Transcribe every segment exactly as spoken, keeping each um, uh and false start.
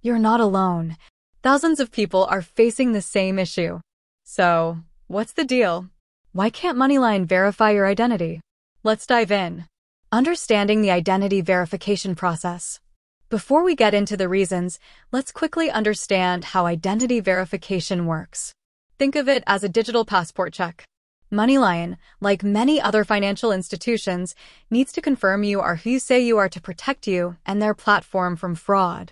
You're not alone. Thousands of people are facing the same issue. So, what's the deal? Why can't MoneyLion verify your identity? Let's dive in. Understanding the identity verification process. Before we get into the reasons, let's quickly understand how identity verification works. Think of it as a digital passport check. MoneyLion, like many other financial institutions, needs to confirm you are who you say you are to protect you and their platform from fraud.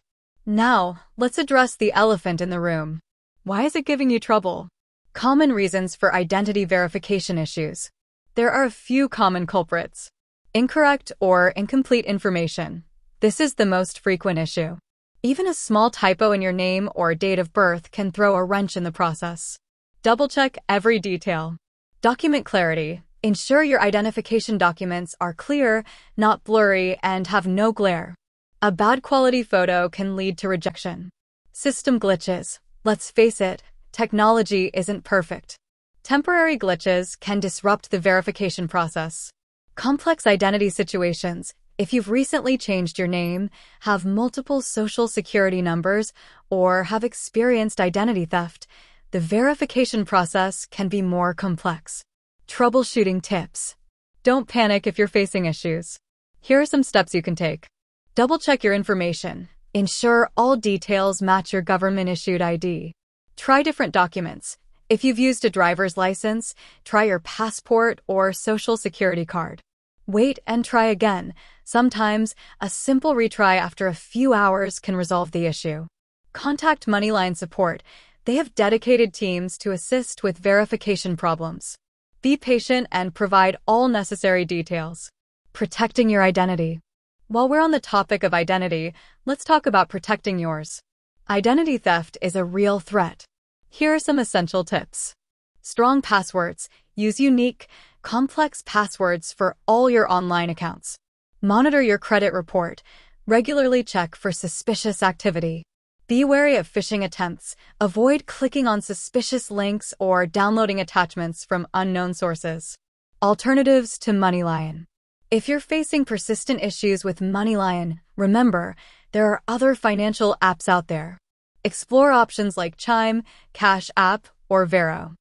Now, let's address the elephant in the room. Why is it giving you trouble? Common reasons for identity verification issues. There are a few common culprits. Incorrect or incomplete information. This is the most frequent issue. Even a small typo in your name or date of birth can throw a wrench in the process. Double-check every detail. Document clarity. Ensure your identification documents are clear, not blurry, and have no glare. A bad quality photo can lead to rejection. System glitches. Let's face it, technology isn't perfect. Temporary glitches can disrupt the verification process. Complex identity situations. If you've recently changed your name, have multiple social security numbers, or have experienced identity theft, the verification process can be more complex. Troubleshooting tips. Don't panic if you're facing issues. Here are some steps you can take. Double-check your information. Ensure all details match your government-issued I D. Try different documents. If you've used a driver's license, try your passport or social security card. Wait and try again. Sometimes, a simple retry after a few hours can resolve the issue. Contact MoneyLion support. They have dedicated teams to assist with verification problems. Be patient and provide all necessary details. Protecting your identity. While we're on the topic of identity, let's talk about protecting yours. Identity theft is a real threat. Here are some essential tips. Strong passwords. Use unique, complex passwords for all your online accounts. Monitor your credit report. Regularly check for suspicious activity. Be wary of phishing attempts. Avoid clicking on suspicious links or downloading attachments from unknown sources. Alternatives to MoneyLion. If you're facing persistent issues with MoneyLion, remember, there are other financial apps out there. Explore options like Chime, Cash App, or Varo.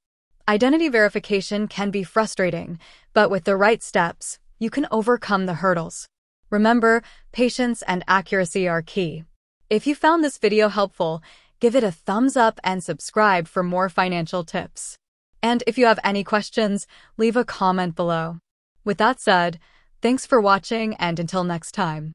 Identity verification can be frustrating, but with the right steps, you can overcome the hurdles. Remember, patience and accuracy are key. If you found this video helpful, give it a thumbs up and subscribe for more financial tips. And if you have any questions, leave a comment below. With that said, thanks for watching and until next time.